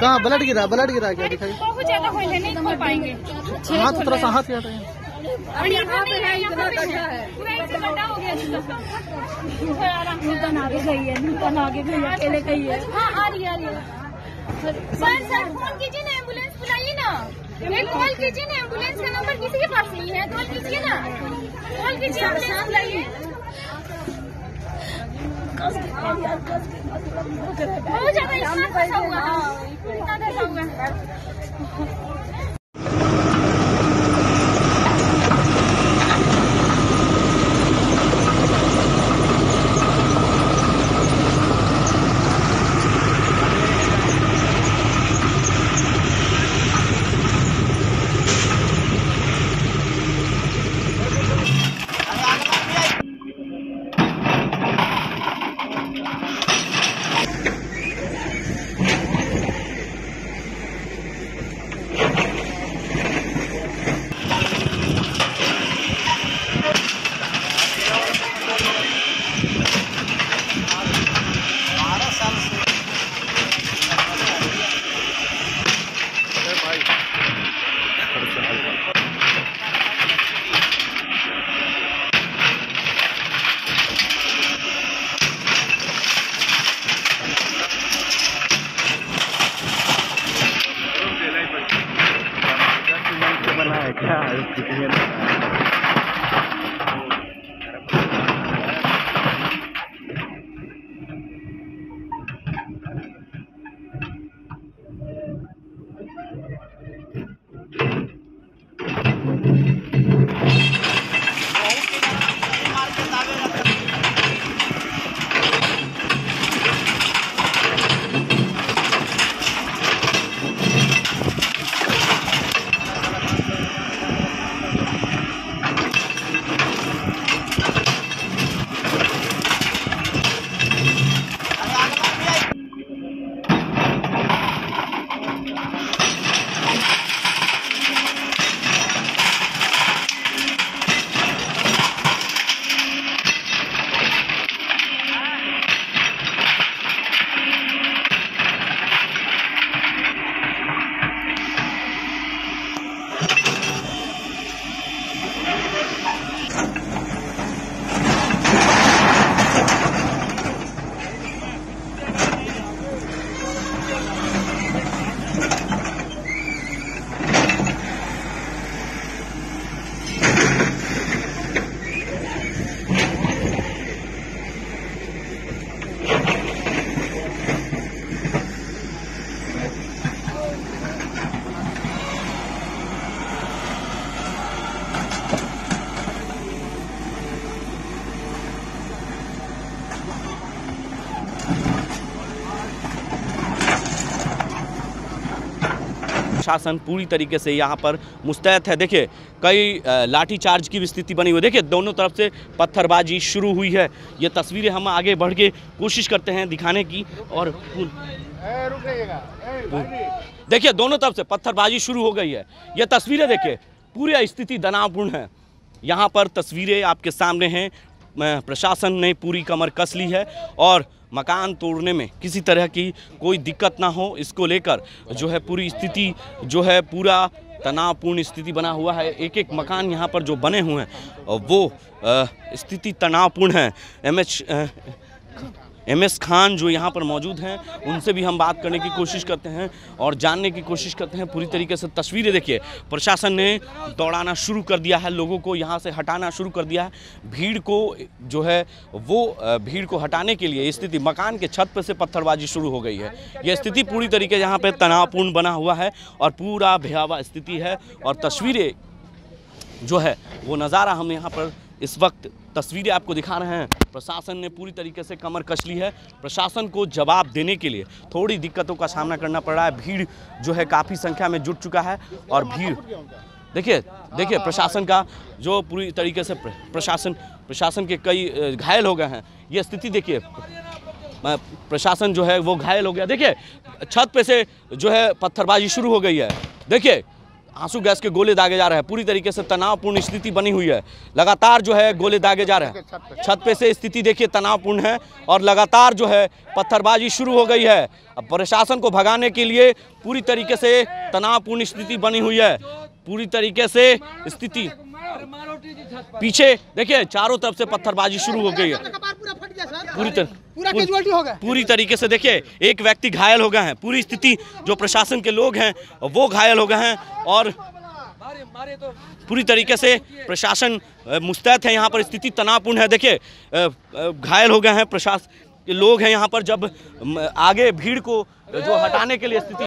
कहाँ ब्लड गिरा क्या दिखाई? बहुत ज्यादा होल है, नहीं खोल पाएंगे। हाथ थोड़ा सा हाथ हटा है। हाँ आ रही है। सर फोन कीजिए ना, एम्बुलेंस बुलाइए ना, कॉल कीजिए ना। एम्बुलेंस का नंबर किसी के पास नहीं है, कॉल कीजिए ना, कॉल कीजिए। बहुत ज्यादा ऐसा हुआ। शासन पूरी तरीके से यहाँ पर मुस्तैद है। देखिए कई लाठीचार्ज की भी स्थिति बनी हुई, देखिए दोनों तरफ से पत्थरबाजी शुरू हुई है। ये तस्वीरें हम आगे बढ़ के कोशिश करते हैं दिखाने की। और देखिए दोनों तरफ से पत्थरबाजी शुरू हो गई है। ये तस्वीरें देखिए, पूरी स्थिति तनावपूर्ण है। यहाँ पर तस्वीरें आपके सामने हैं। प्रशासन ने पूरी कमर कस ली है और मकान तोड़ने में किसी तरह की कोई दिक्कत ना हो, इसको लेकर जो है पूरी स्थिति जो है पूरा तनावपूर्ण स्थिति बना हुआ है। एक एक मकान यहाँ पर जो बने हुए हैं वो स्थिति तनावपूर्ण है। एम एस खान जो यहाँ पर मौजूद हैं उनसे भी हम बात करने की कोशिश करते हैं और जानने की कोशिश करते हैं। पूरी तरीके से तस्वीरें देखिए, प्रशासन ने दौड़ाना शुरू कर दिया है, लोगों को यहाँ से हटाना शुरू कर दिया है। भीड़ को जो है वो भीड़ को हटाने के लिए स्थिति मकान के छत पर से पत्थरबाजी शुरू हो गई है। यह स्थिति पूरी तरीके से यहाँ पर तनावपूर्ण बना हुआ है और पूरा भयावह स्थिति है। और तस्वीरें जो है वो नज़ारा हम यहाँ पर इस वक्त तस्वीरें आपको दिखा रहे हैं। प्रशासन ने पूरी तरीके से कमर कस ली है। प्रशासन को जवाब देने के लिए थोड़ी दिक्कतों का सामना करना पड़ रहा है। भीड़ जो है काफ़ी संख्या में जुट चुका है और भीड़ देखिए प्रशासन का जो पूरी तरीके से प्रशासन के कई घायल हो गए हैं। ये स्थिति देखिए, प्रशासन जो है वो घायल हो गया। देखिए छत पे से जो है पत्थरबाजी शुरू हो गई है। देखिए आंसू गैस के गोले दागे जा रहे हैं। पूरी तरीके से तनावपूर्ण स्थिति बनी हुई है, लगातार जो है गोले दागे जा रहे हैं। छत पे से स्थिति देखिए तनावपूर्ण है और लगातार जो है पत्थरबाजी शुरू हो गई है। अब प्रशासन को भगाने के लिए पूरी तरीके से तनावपूर्ण स्थिति बनी हुई है, पूरी तरीके से स्थिति। पीछे देखिए चारों तरफ से पत्थरबाजी शुरू हो गई है। पूरी तरीके से देखिए एक व्यक्ति घायल हो गए हैं। पूरी स्थिति जो प्रशासन के लोग हैं वो घायल हो गए हैं और पूरी तरीके से प्रशासन मुस्तैद है। यहाँ पर स्थिति तनावपूर्ण है। देखिए घायल हो गए हैं प्रशासन के लोग हैं यहाँ पर। जब आगे भीड़ को जो हटाने के लिए स्थिति